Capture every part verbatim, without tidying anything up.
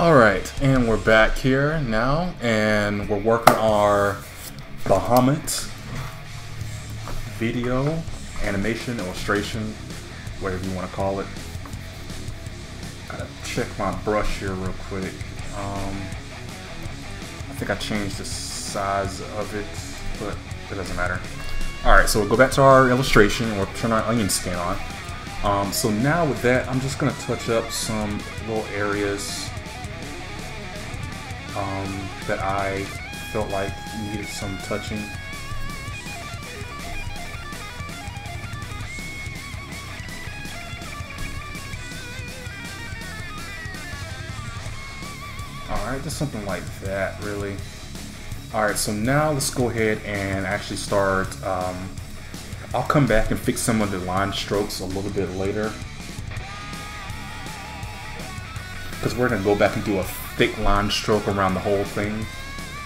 Alright, and we're back here now, and we're working our Bahamut video, animation, illustration, whatever you want to call it. Gotta check my brush here real quick. Um, I think I changed the size of it, but it doesn't matter. Alright, so we'll go back to our illustration, and we'll turn our onion skin on. Um, so now with that, I'm just going to touch up some little areas Um, that I felt like needed some touching. Alright, just something like that, really. Alright, so now let's go ahead and actually start. Um, I'll come back and fix some of the line strokes a little bit later, because we're going to go back and do a thick line stroke around the whole thing.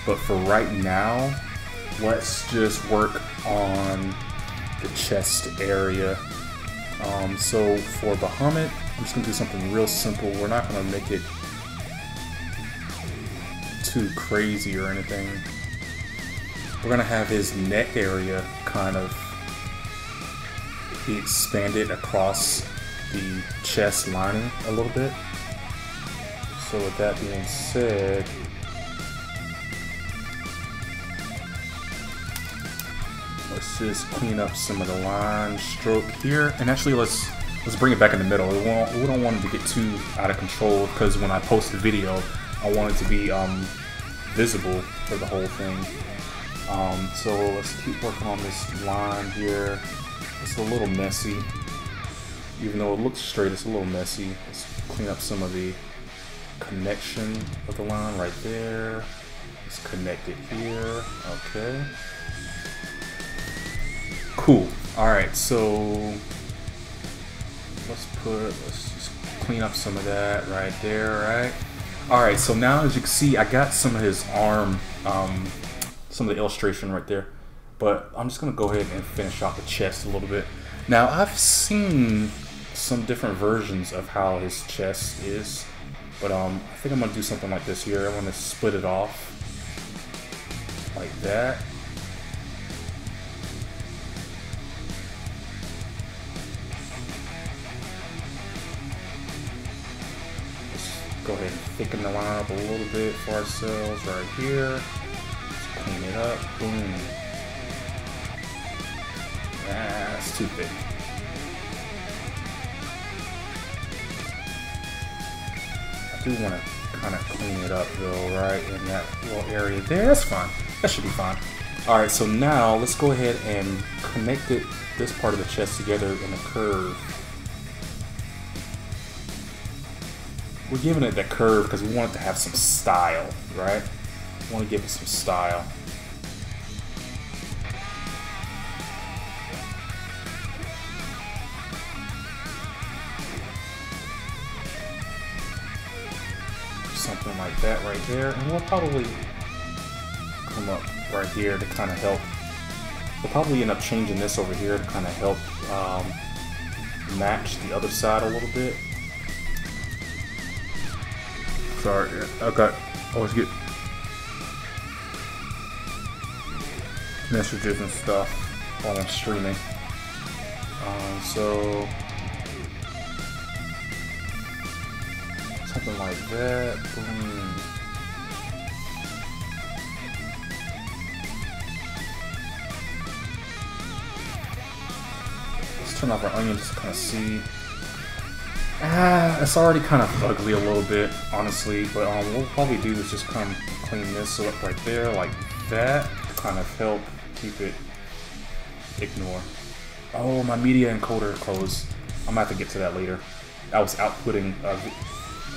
But for right now, let's just work on the chest area. Um, so for Bahamut, I'm just gonna do something real simple. We're not gonna make it too crazy or anything. We're gonna have his neck area kind of be expanded across the chest lining a little bit. So with that being said, let's just clean up some of the line stroke here, and actually let's let's bring it back in the middle. We, won't, we don't want it to get too out of control, because when I post the video, I want it to be um, visible for the whole thing. Um, so let's keep working on this line here. It's a little messy, even though it looks straight. It's a little messy. Let's clean up some of the connection of the line right there. It's connected here. Okay. Cool. Alright, so let's put, let's just clean up some of that right there, right? Alright, so now as you can see, I got some of his arm, um, some of the illustration right there. But I'm just going to go ahead and finish off the chest a little bit. Now, I've seen some different versions of how his chest is. But um, I think I'm going to do something like this here. I want to split it off like that. Let's go ahead and thicken the line up a little bit for ourselves right here. Let's clean it up. Boom. Ah, that's too thick. I do want to kind of clean it up though, right, in that little area there. That's fine. That should be fine. Alright, so now let's go ahead and connect it, this part of the chest together in a curve. We're giving it that curve because we want it to have some style, right? We want to give it some style. Something like that right there, and we'll probably come up right here to kind of help. We'll probably end up changing this over here to kind of help um, match the other side a little bit. Sorry, okay, always get messages and stuff while I'm streaming. Um, so. Something like that. Boom. Let's turn off our onion just to kind of see. Ah, it's already kind of ugly a little bit, honestly. But um, what we'll probably do is just kind of clean this up right there, like that. Kind of help keep it. Ignore. Oh, my media encoder closed. I'm gonna have to get to that later. I was outputting. Uh,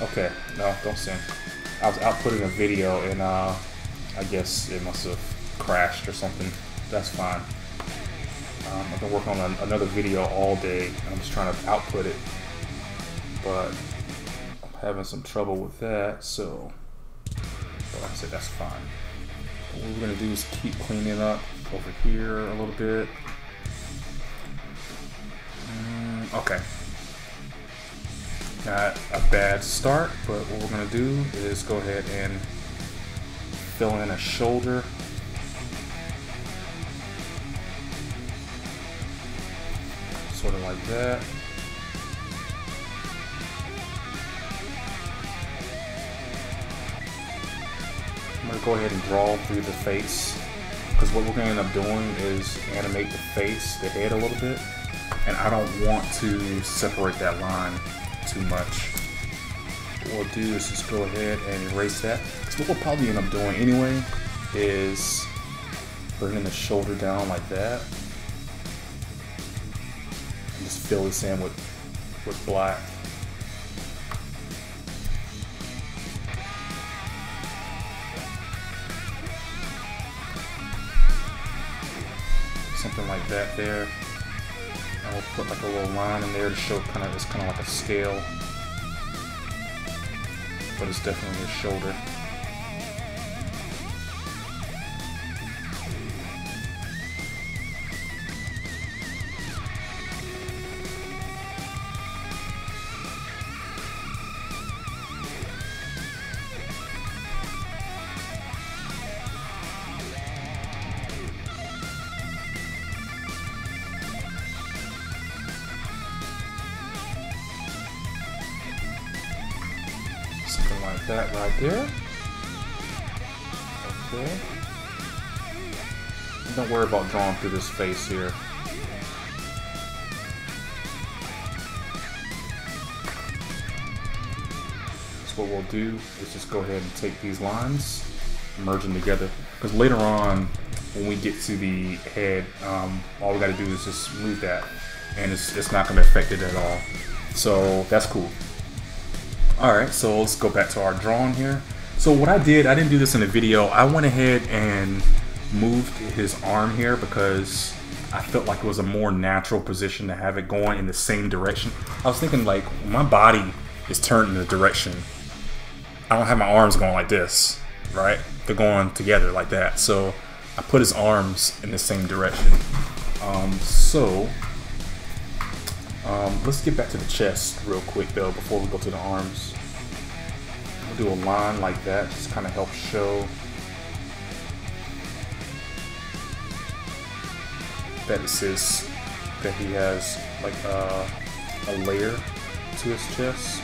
Okay, no, don't sing. I was outputting a video and uh, I guess it must have crashed or something. That's fine. Um, I've been working on an, another video all day. I'm just trying to output it, but I'm having some trouble with that. So, like I said, that's fine. What we're gonna do is keep cleaning up over here a little bit. Mm, okay. Got a bad start, but what we're going to do is go ahead and fill in a shoulder. Sort of like that. I'm going to go ahead and draw through the face, because what we're going to end up doing is animate the face, the head a little bit, and I don't want to separate that line too much. What we'll do is just go ahead and erase that. So what we'll probably end up doing anyway is bringing the shoulder down like that and just fill this in with, with black. Something like that there. And we'll put like a little line in there to show kind of, it's kind of like a scale, but it's definitely a shoulder. Something like that right there. Okay. Don't worry about drawing through this face here. So what we'll do is just go ahead and take these lines, merge them together. Because later on, when we get to the head, um, all we got to do is just move that, and it's, it's not going to affect it at all. So that's cool. Alright, so let's go back to our drawing here. So what I did, I didn't do this in the video, I went ahead and moved his arm here because I felt like it was a more natural position to have it going in the same direction. I was thinking like, my body is turned in the direction. I don't have my arms going like this, right? They're going together like that. So I put his arms in the same direction. Um, so... Um, let's get back to the chest real quick though before we go to the arms. We'll do a line like that, just kind of help show that it says that he has like uh, a layer to his chest.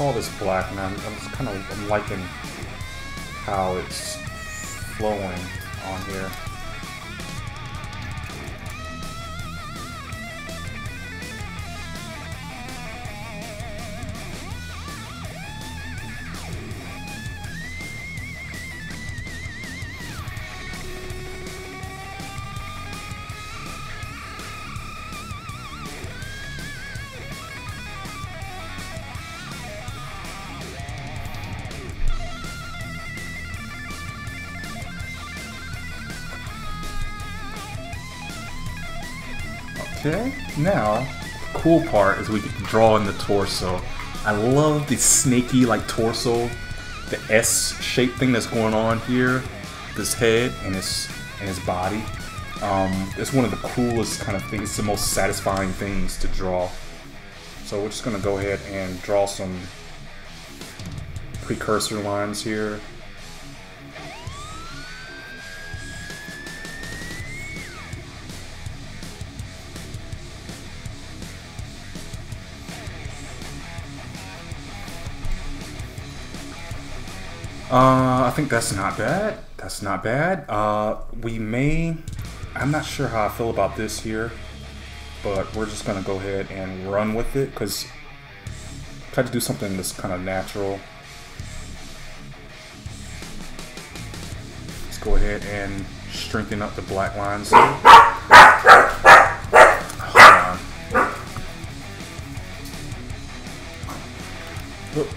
All this black, and I'm, I'm just kind of I'm liking how it's flowing on here. Okay, now, the cool part is we get to draw in the torso. I love the snaky, like, torso, the S-shaped thing that's going on here, this head and his, and his body. Um, it's one of the coolest kind of things, it's the most satisfying things to draw. So we're just going to go ahead and draw some precursor lines here. Uh, I think that's not bad. That's not bad. Uh, we may... I'm not sure how I feel about this here, but we're just going to go ahead and run with it, because I tried to do something that's kind of natural. Let's go ahead and strengthen up the black lines here. Hold on. Look.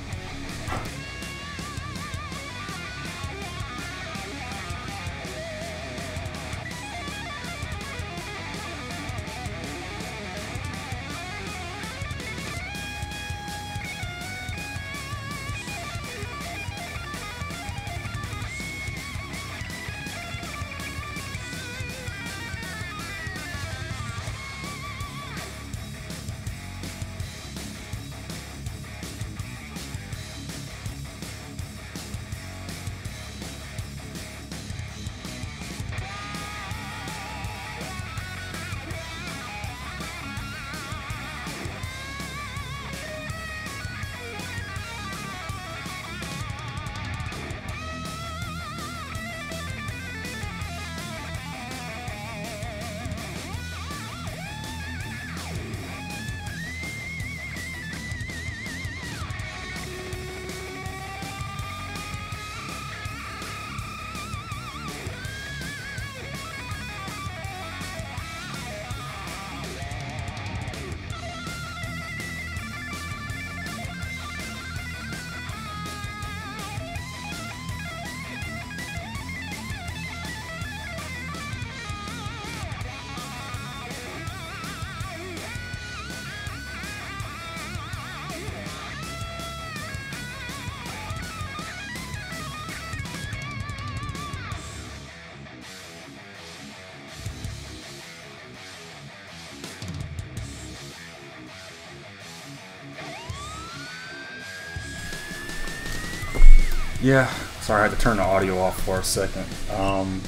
Yeah, sorry, I had to turn the audio off for a second. Um,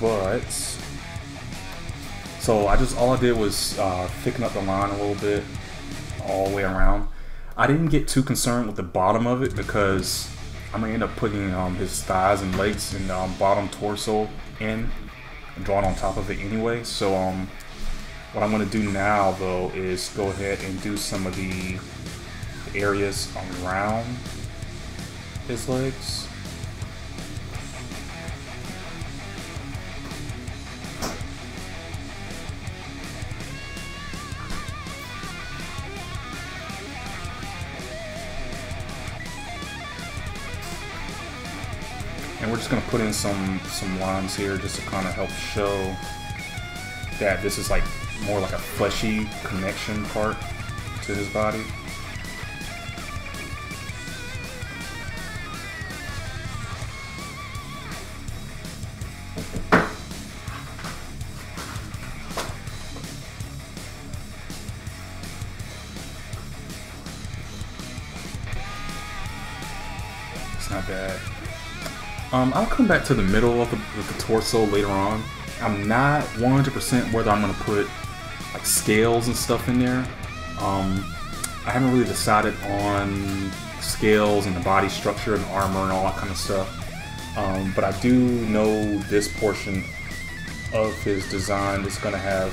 but so I just all I did was uh, thicken up the line a little bit all the way around. I didn't get too concerned with the bottom of it because I'm gonna end up putting um, his thighs and legs and um, bottom torso in and drawing on top of it anyway. So um, what I'm gonna do now though is go ahead and do some of the areas around his legs. And we're just going to put in some some lines here just to kind of help show that this is like more like a fleshy connection part to his body. Not bad. Um, I'll come back to the middle of the, of the torso later on. I'm not one hundred percent whether I'm going to put like scales and stuff in there. Um, I haven't really decided on scales and the body structure and armor and all that kind of stuff. Um, but I do know this portion of his design is going to have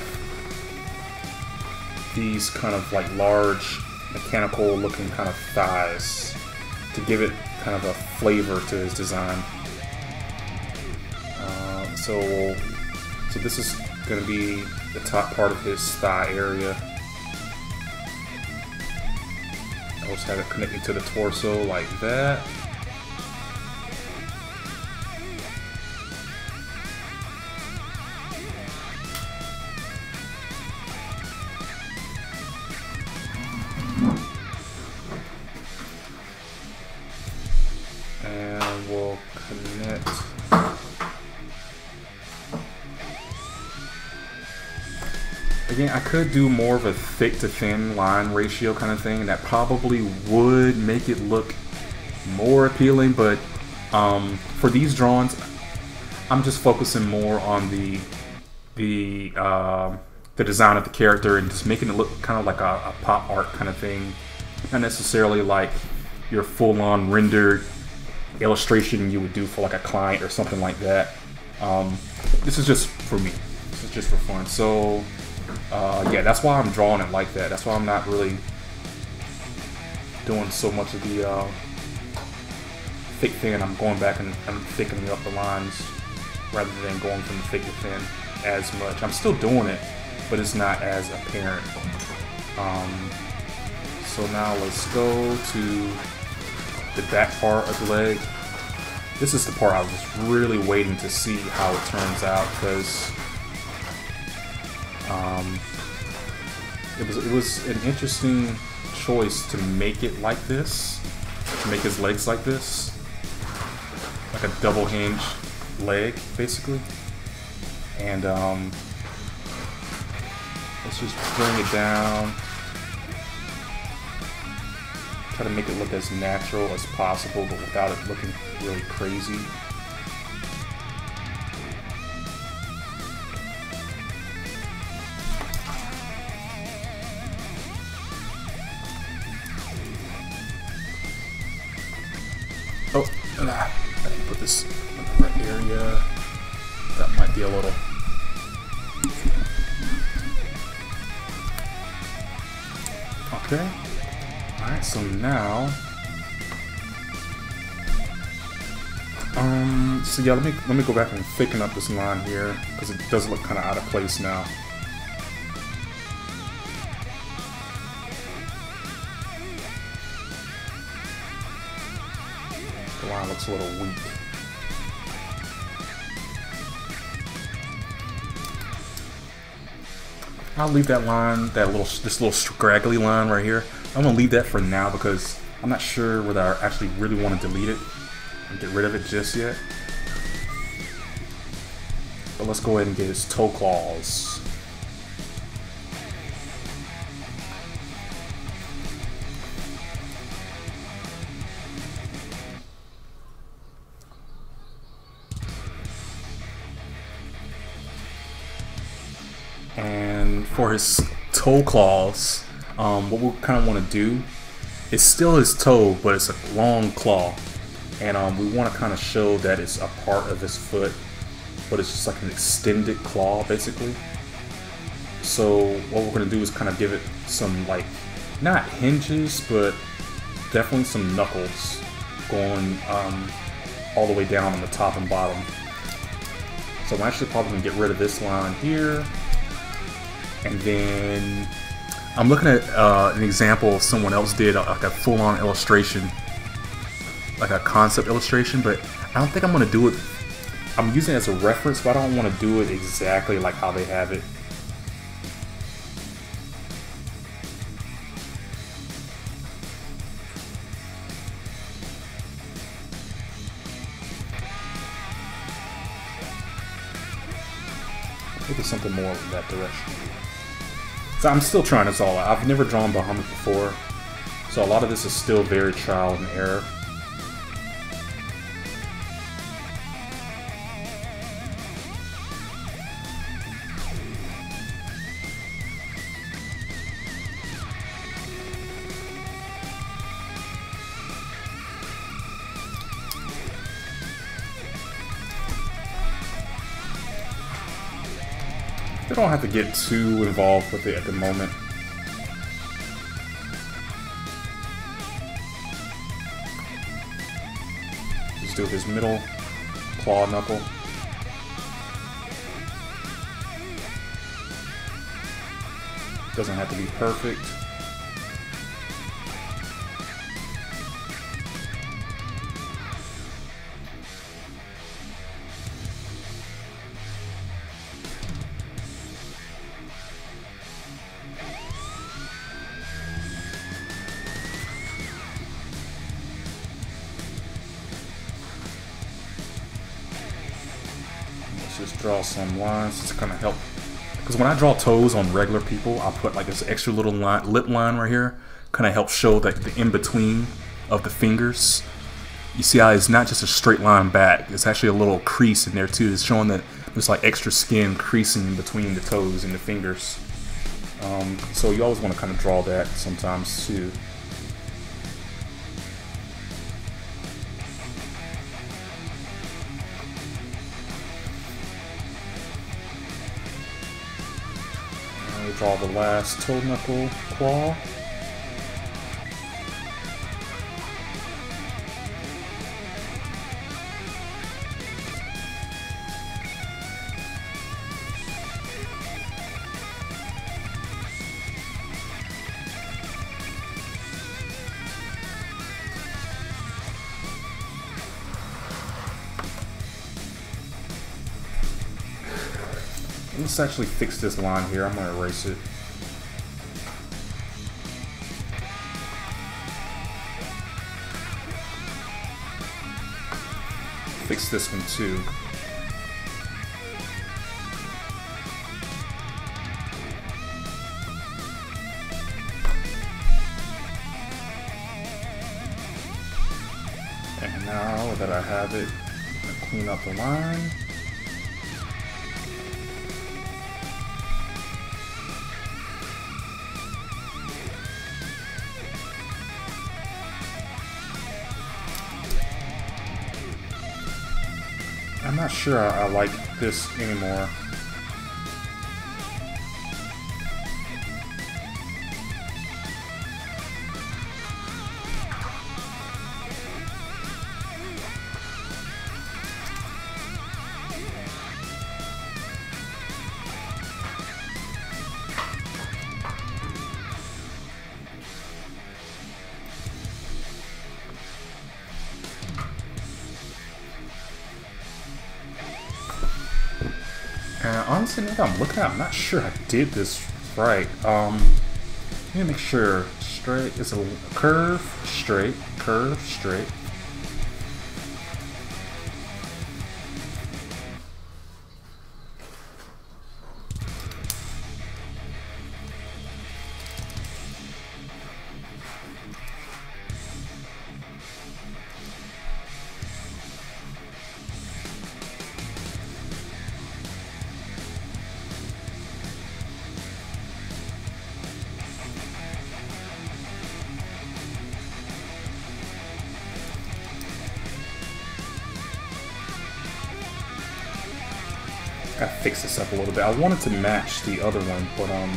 these kind of like large mechanical looking kind of thighs to give it kind of a flavor to his design. Um, so, so this is going to be the top part of his thigh area. I'll just have it connecting to the torso like that. Again, I could do more of a thick to thin line ratio kind of thing, and that probably would make it look more appealing, but um, for these drawings, I'm just focusing more on the the uh, the design of the character and just making it look kind of like a, a pop art kind of thing, not necessarily like your full-on rendered illustration you would do for like a client or something like that. Um, this is just for me. This is just for fun. So. Uh, yeah, that's why I'm drawing it like that. That's why I'm not really doing so much of the uh, thick thin. I'm going back and I'm thickening up the lines rather than going from the thick to thin as much. I'm still doing it, but it's not as apparent. Um, so So now let's go to the back part of the leg. This is the part I was really waiting to see how it turns out, because um, it was it was an interesting choice to make it like this, to make his legs like this, like a double hinge leg basically. And um, let's just bring it down, try to make it look as natural as possible, but without it looking really crazy. Oh, ah, I didn't put this in the right area. That might be a little. Okay. Alright, so now, um, so yeah, let me let me go back and thicken up this line here, because it does look kind of out of place now. The line looks a little weak. I'll leave that line, that little, this little scraggly line right here. I'm gonna leave that for now because I'm not sure whether I actually really want to delete it and get rid of it just yet. But let's go ahead and get his toe claws. And for his toe claws, Um, what we kind of want to do is still his toe, but it's a long claw, and um, we want to kind of show that it's a part of his foot, but it's just like an extended claw basically. So what we're going to do is kind of give it some, like, not hinges, but definitely some knuckles going um, all the way down on the top and bottom. So I'm actually probably going to get rid of this line here, and then I'm looking at uh, an example of someone else did, like a full-on illustration, like a concept illustration, but I don't think I'm going to do it. I'm using it as a reference, but I don't want to do it exactly like how they have it. I think it's something more in that direction. So I'm still trying this all out. I've never drawn Bahamut before, so a lot of this is still very trial and error. I don't have to get too involved with it at the moment. Just do his middle claw knuckle. Doesn't have to be perfect. Just draw some lines to kind of help, because when I draw toes on regular people, I put like this extra little line, lip line right here, kind of helps show that the in-between of the fingers. You see how it's not just a straight line back, it's actually a little crease in there too. It's showing that there's like extra skin creasing in between the toes and the fingers. Um, so you always want to kind of draw that sometimes too. Draw the last toe knuckle claw. Let's actually fix this line here. I'm going to erase it. Fix this one too. And now that I have it, I'm going to clean up the line. I'm not sure I, I like this anymore. Uh, honestly, now that I'm looking at it, I'm not sure I did this right. Um, let me make sure. Straight is a curve, straight, curve, straight. I fixed this up a little bit. I wanted to match the other one, but um,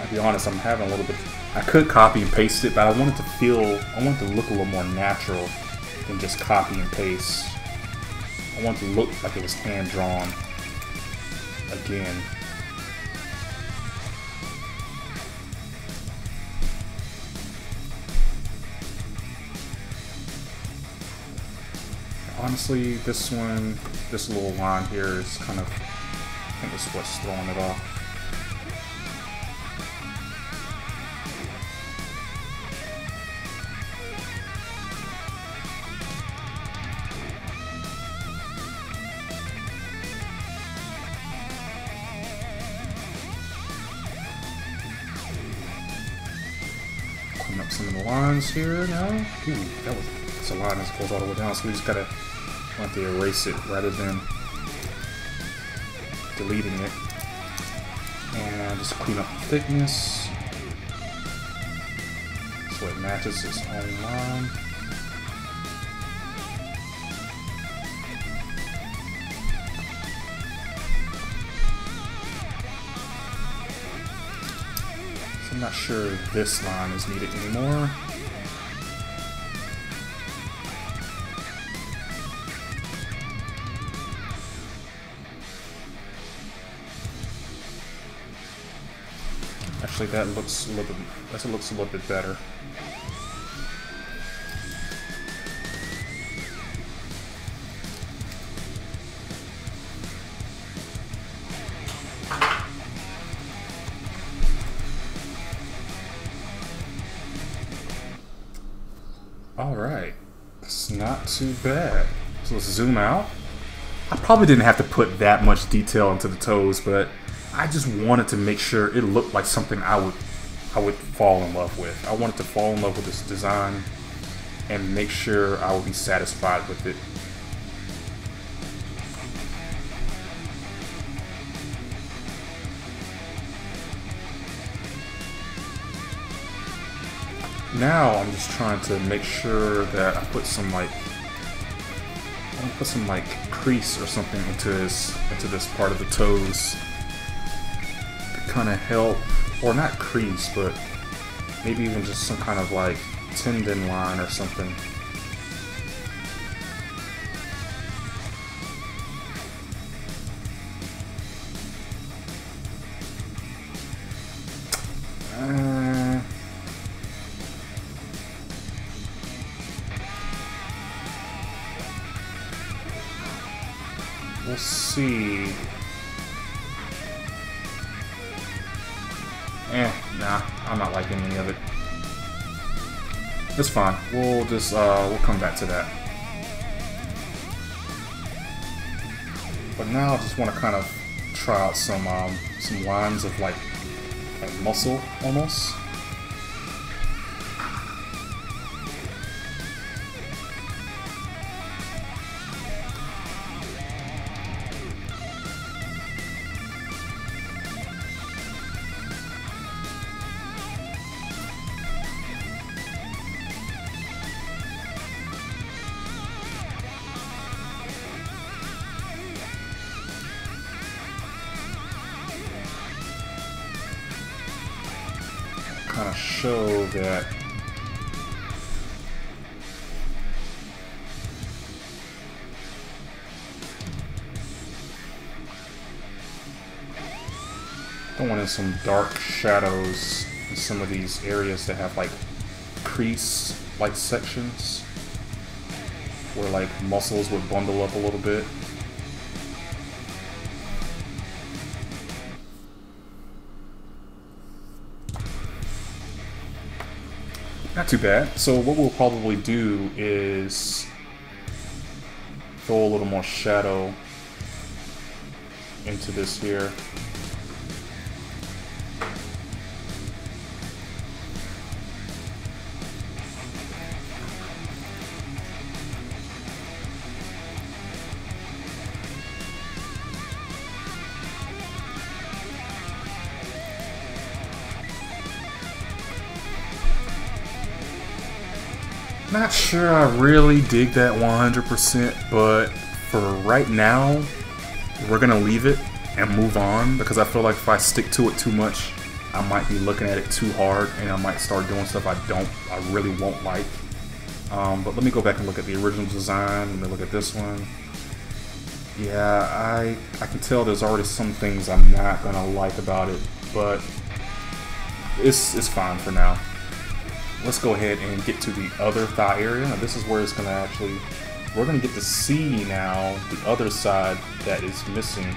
I'll be honest, I'm having a little bit. I could copy and paste it, but I wanted to feel, I wanted to look a little more natural than just copy and paste. I wanted to look like it was hand drawn again. Honestly, this one, this little line here is kind of, I think it's what's throwing it off. Clean up some of the lines here now. Ooh, that was, that's a line that goes all the way down, so we just gotta want to erase it rather than deleting it. And just clean up the thickness so it matches its own line. So I'm not sure this line is needed anymore. Actually, that looks a little bit, that looks a little bit better. All right, it's not too bad. So let's zoom out. I probably didn't have to put that much detail into the toes, but I just wanted to make sure it looked like something I would I would fall in love with. I wanted to fall in love with this design and make sure I would be satisfied with it. Now I'm just trying to make sure that I put some like I'm gonna put some like crease or something into this into this part of the toes. Kind of help, or not crease, but maybe even just some kind of like tendon line or something. Uh, we'll see. Eh, nah, I'm not liking any of it. It's fine. We'll just, uh, we'll come back to that. But now I just want to kind of try out some, um, some lines of, like, like muscle, almost. Kind of show that I want in some dark shadows in some of these areas that have like crease like sections where like muscles would bundle up a little bit. Not too bad. So what we'll probably do is throw a little more shadow into this here. Not sure I really dig that one hundred percent, but for right now, we're gonna leave it and move on, because I feel like if I stick to it too much, I might be looking at it too hard and I might start doing stuff I don't, I really won't like. Um, but let me go back and look at the original design. Let me look at this one. Yeah, I, I can tell there's already some things I'm not gonna like about it, but it's, it's fine for now. Let's go ahead and get to the other thigh area. Now this is where it's gonna actually, we're gonna get to see now the other side that is missing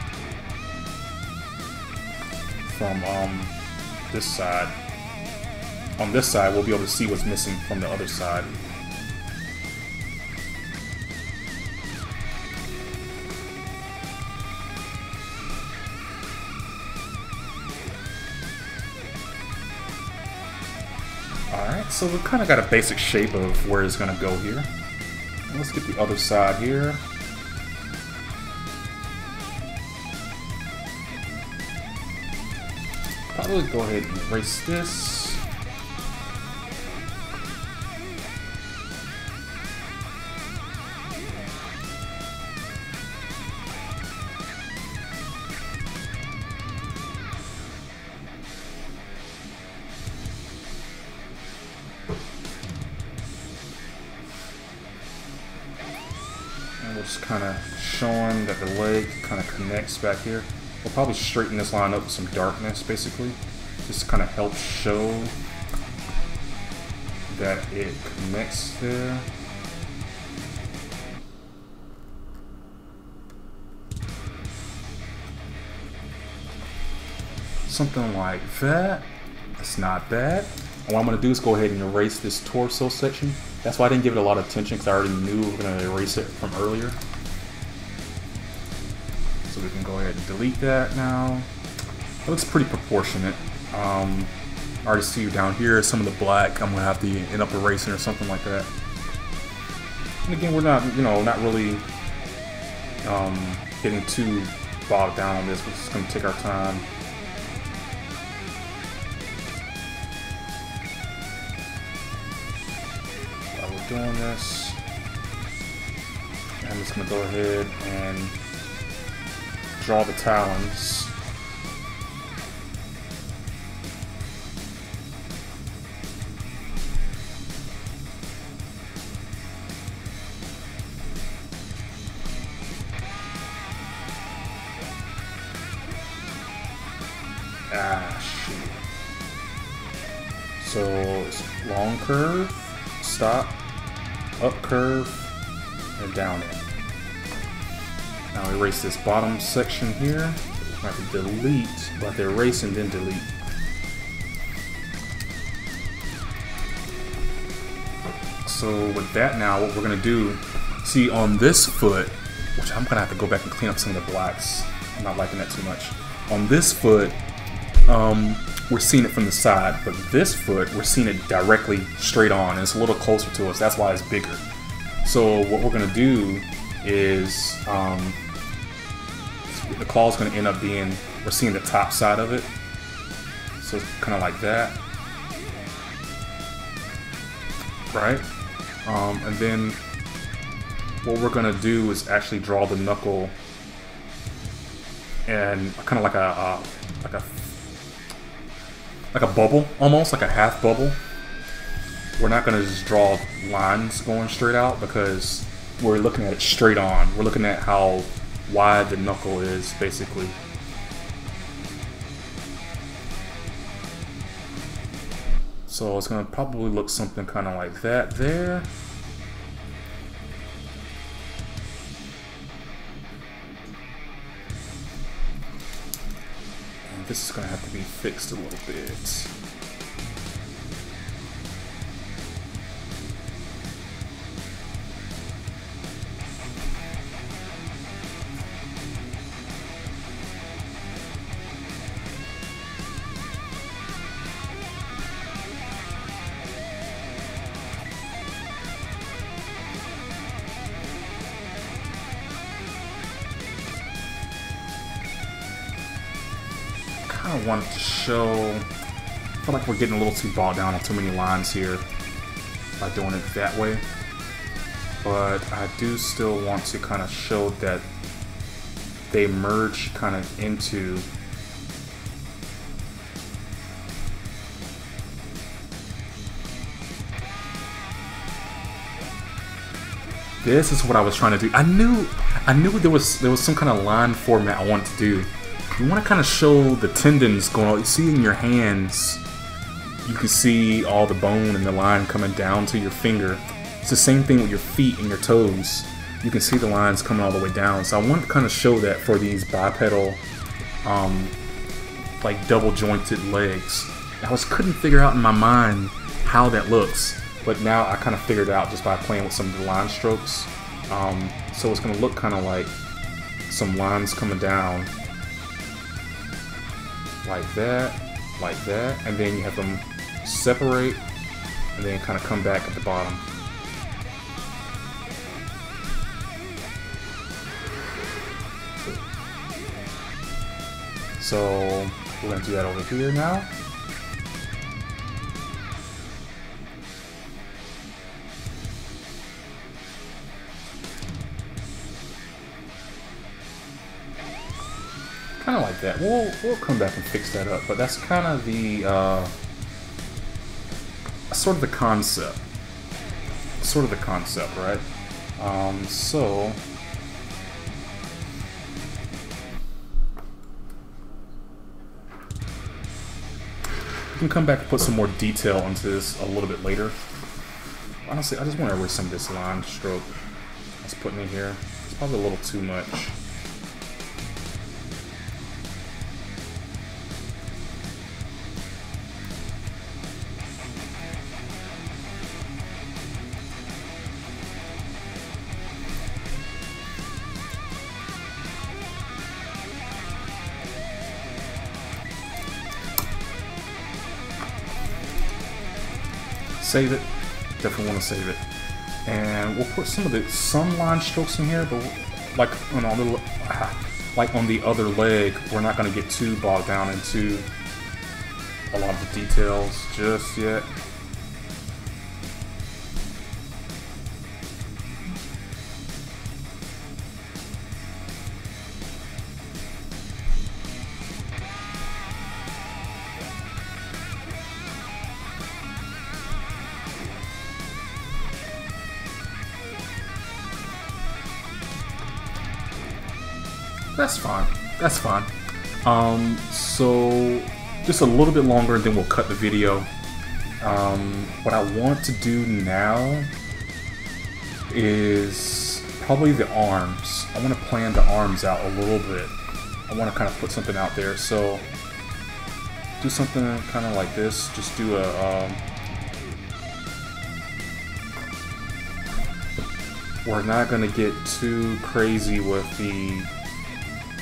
from um, this side. On this side, we'll be able to see what's missing from the other side. So we've kind of got a basic shape of where it's going to go here. Let's get the other side here. Probably go ahead and erase this. Just kind of showing that the leg kind of connects back here. We'll probably straighten this line up with some darkness, basically. Just to kind of help show that it connects there. Something like that. It's not bad. What I'm going to do is go ahead and erase this torso section. That's why I didn't give it a lot of attention, because I already knew we were going to erase it from earlier. So we can go ahead and delete that now. It looks pretty proportionate. Um, I already see down here some of the black I'm going to have to end up erasing or something like that. And again, we're not, you know, not really um, getting too bogged down on this. We're just going to take our time. Doing this, I'm just gonna go ahead and draw the talons. Ah, shoot. So it's long curve, stop, up curve, and down in. Now erase this bottom section here. I have to delete, but erase and then delete. So with that now, what we're gonna do, see on this foot, which I'm gonna have to go back and clean up some of the blacks. I'm not liking that too much. On this foot, um, we're seeing it from the side, but this foot, we're seeing it directly straight on. And it's a little closer to us, that's why it's bigger. So what we're gonna do is, um, the claw is gonna end up being, we're seeing the top side of it. So it's kinda like that. Right? Um, and then what we're gonna do is actually draw the knuckle and kind of like a uh, like a like a bubble, almost like a half bubble. We're not gonna just draw lines going straight out because we're looking at it straight on. We're looking at how wide the knuckle is, basically. So it's gonna probably look something kind of like that there. And this is gonna have to be fixed a little bit. I wanted to show, I feel like we're getting a little too bogged down on too many lines here by doing it that way, but I do still want to kind of show that they merge kind of into this. Is what I was trying to do. I knew I knew there was there was some kind of line format I wanted to do. You want to kind of show the tendons going on. You see in your hands, you can see all the bone and the line coming down to your finger. It's the same thing with your feet and your toes. You can see the lines coming all the way down. So I wanted to kind of show that for these bipedal, um, like double jointed legs. I just couldn't figure out in my mind how that looks, but now I kind of figured it out just by playing with some of the line strokes. Um, so it's going to look kind of like some lines coming down. Like that, like that, and then you have them separate and then kind of come back at the bottom. So we're going to do that over here now. Kind of like that. We'll, we'll come back and fix that up, but that's kind of the, uh, sort of the concept. Sort of the concept, right? Um, so... we can come back and put some more detail into this a little bit later. Honestly, I just want to erase some of this line stroke that's putting in here. It's probably a little too much. Save it. Definitely want to save it, and we'll put some of the some line strokes in here, but like on the like on the other leg, we're not going to get too bogged down into a lot of the details just yet. That's fine. That's fine. Um, so just a little bit longer and then we'll cut the video. Um, what I want to do now is probably the arms. I want to plan the arms out a little bit. I want to kind of put something out there. So do something kind of like this. Just do a... Um, we're not going to get too crazy with the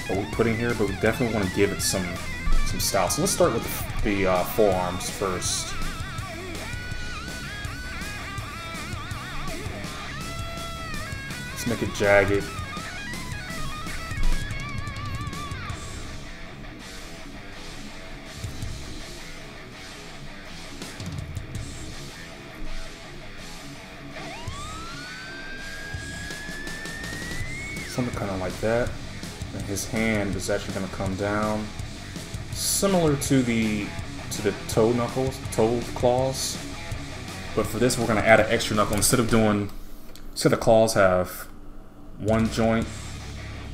what we put in here, but we definitely want to give it some some style. So let's start with the uh, forearms first. Let's make it jagged. Something kind of like that. And his hand is actually going to come down, similar to the to the toe knuckles, toe claws. But for this, we're going to add an extra knuckle instead of doing. Instead of claws have one joint,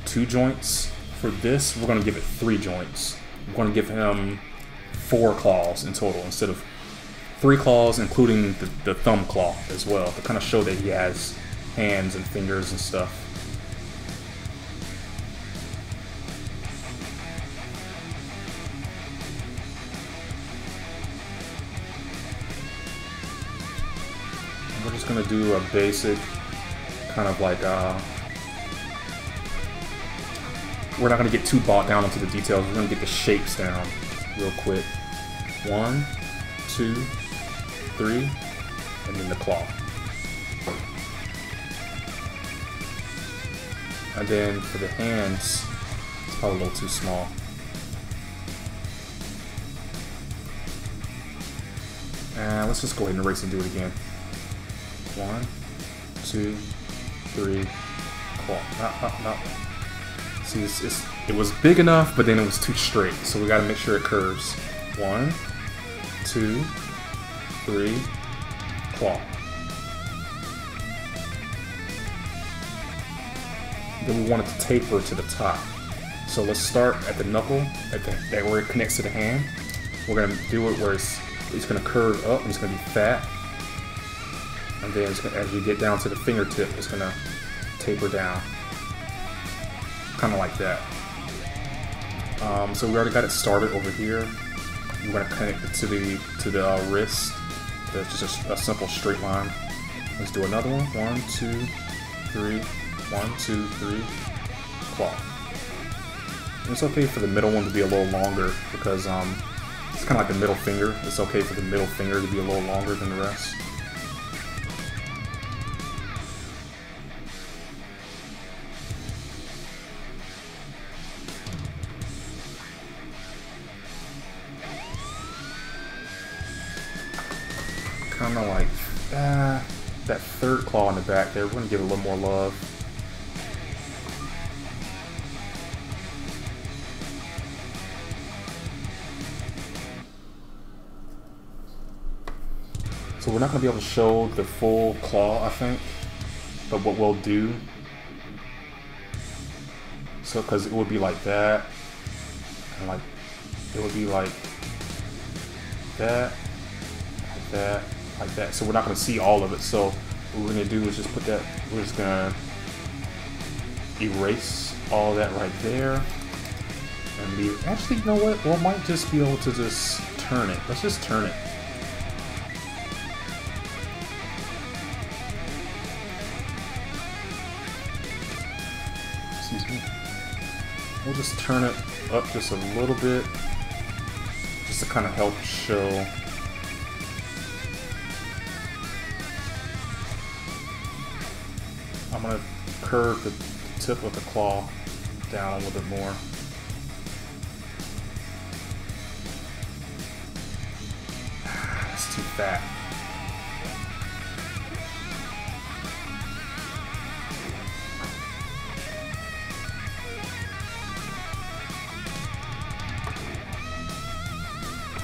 two joints. For this, we're going to give it three joints. We're going to give him four claws in total instead of three claws, including the, the thumb claw as well, to kind of show that he has hands and fingers and stuff. We're just gonna do a basic kind of like uh we're not gonna get too bogged down into the details. We're gonna get the shapes down real quick. One, two, three, and then the claw. And then for the hands, it's probably a little too small. And let's just go ahead and erase and do it again. One, two, three, claw. Not, not, not. See, it's, it's, it was big enough, but then it was too straight, so we gotta make sure it curves. One, two, three, claw. Then we want it to taper to the top. So let's start at the knuckle, at the, that where it connects to the hand. We're gonna do it where it's, it's gonna curve up and it's gonna be fat. And then it's gonna, as you get down to the fingertip, it's gonna taper down, kind of like that. Um, so we already got it started over here. You want to connect it to the to the uh, wrist. That's just a, a simple straight line. Let's do another one. One, two, three. One, two, three. Claw. And it's okay for the middle one to be a little longer because um, it's kind of like the middle finger. It's okay for the middle finger to be a little longer than the rest. Kind of like uh, that third claw in the back there. We're going to give it a little more love. So we're not going to be able to show the full claw, I think. But what we'll do, so because it would be like that, and like it would be like that, like that. Like that, so we're not going to see all of it. So what we're going to do is just put that. We're just going to erase all that right there, and leave. Actually, you know what? We might just be able to just turn it. Let's just turn it. Excuse me. We'll just turn it up just a little bit, just to kind of help show. I'm going to curve the tip of the claw down a little bit more. That's too fat.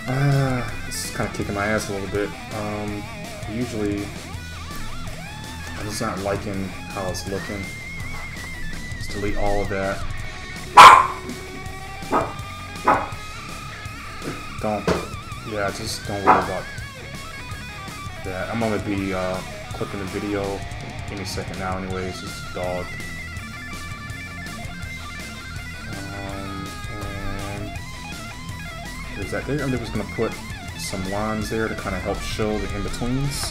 Uh, this is kind of kicking my ass a little bit. Um, usually I'm just not liking how it's looking. Let's delete all of that. Don't. Yeah, just don't worry about that. I'm gonna be uh, clipping the video any second now, anyways. Just dog. Um, and there's that there. I'm just gonna put some lines there to kind of help show the in betweens.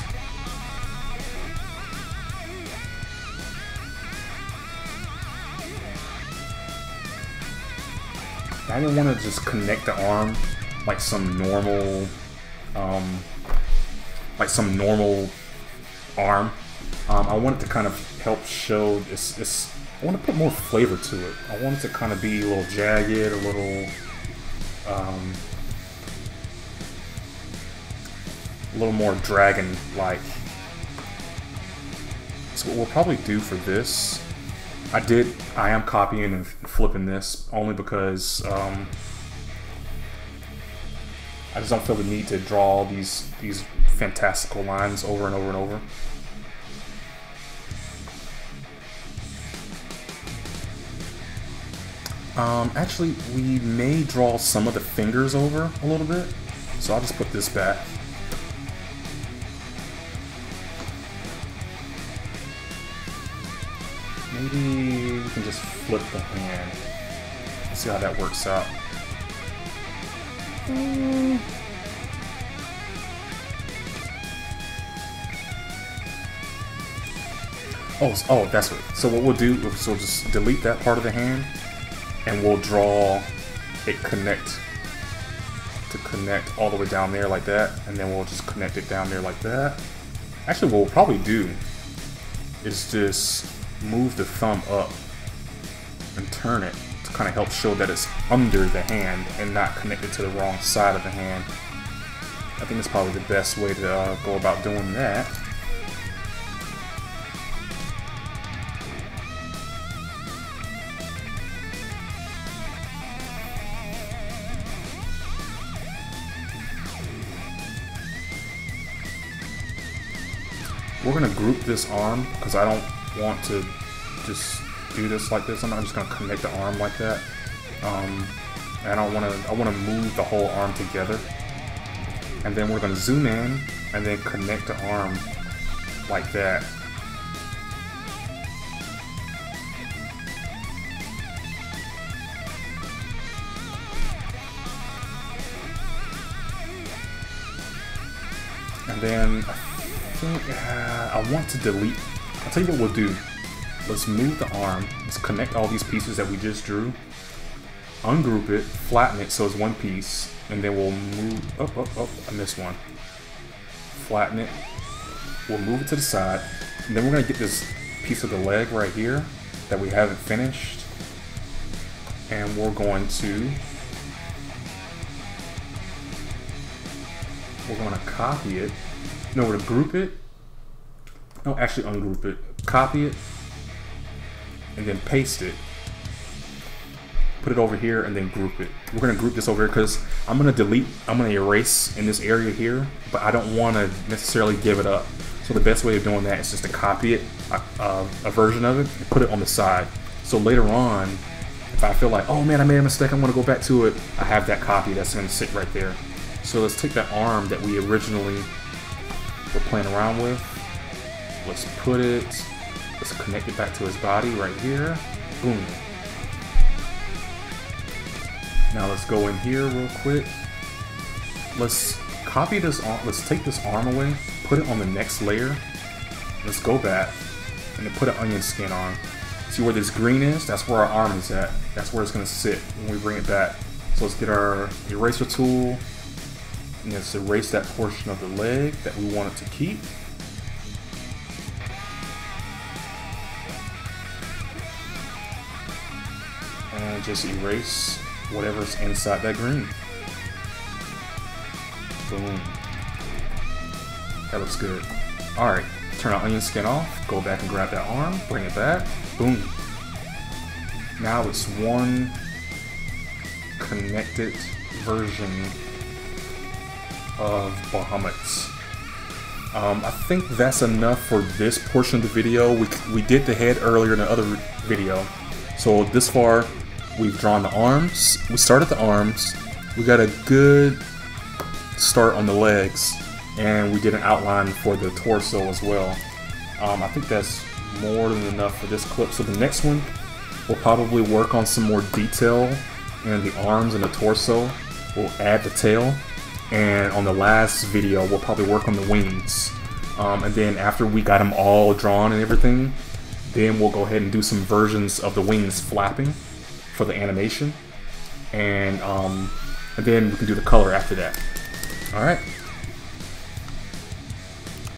I didn't want to just connect the arm like some normal, um, like some normal arm. Um, I wanted to kind of help show this, this, I want to put more flavor to it. I want it to kind of be a little jagged, a little, um, a little more dragon-like. So what we'll probably do for this, I did, I am copying and flipping this only because um, I just don't feel the need to draw these these fantastical lines over and over and over. Um, actually, we may draw some of the fingers over a little bit, so I'll just put this back. Maybe we can just flip the hand. Let's see how that works out. Mm. Oh, oh, that's what. So what we'll do is we'll just delete that part of the hand, and we'll draw it connect to connect all the way down there like that, and then we'll just connect it down there like that. Actually, what we'll probably do is just move the thumb up and turn it to kind of help show that it's under the hand and not connected to the wrong side of the hand. I think that's probably the best way to uh, go about doing that. We're going to group this arm because I don't want to just do this like this. I'm not just going to connect the arm like that. Um, and I want to I want to move the whole arm together. And then we're going to zoom in and then connect the arm like that. And then I think uh, I want to delete. I'll tell you what we'll do. Let's move the arm. Let's connect all these pieces that we just drew. Ungroup it, flatten it so it's one piece, and then we'll move. Oh, oh, oh! I missed one. Flatten it. We'll move it to the side, and then we're gonna get this piece of the leg right here that we haven't finished, and we're going to we're gonna copy it. No, we're gonna group it. No, actually ungroup it, copy it, and then paste it, put it over here, and then group it. We're gonna group this over here because I'm gonna delete, I'm gonna erase in this area here, but I don't wanna necessarily give it up. So the best way of doing that is just to copy it, uh, a version of it, and put it on the side. So later on, if I feel like, oh man, I made a mistake, I'm gonna go back to it, I have that copy that's gonna sit right there. So let's take that arm that we originally were playing around with. Let's put it, let's connect it back to his body right here. Boom. Now let's go in here real quick. Let's copy this arm, let's take this arm away, put it on the next layer. Let's go back and then put an onion skin on. See where this green is? That's where our arm is at. That's where it's gonna sit when we bring it back. So let's get our eraser tool and let's erase that portion of the leg that we want it to keep. And just erase whatever's inside that green. Boom. That looks good. Alright, turn our onion skin off, go back and grab that arm, bring it back, boom. Now it's one connected version of Bahamut. Um, I think that's enough for this portion of the video. We, we did the head earlier in the other video. So this far, we've drawn the arms, we started the arms, we got a good start on the legs, and we did an outline for the torso as well. Um, I think that's more than enough for this clip. So the next one, we'll probably work on some more detail in the arms and the torso. We'll add the tail, and on the last video, we'll probably work on the wings. Um, and then after we got them all drawn and everything, then we'll go ahead and do some versions of the wings flapping for the animation. and um, and then we can do the color after that. All right.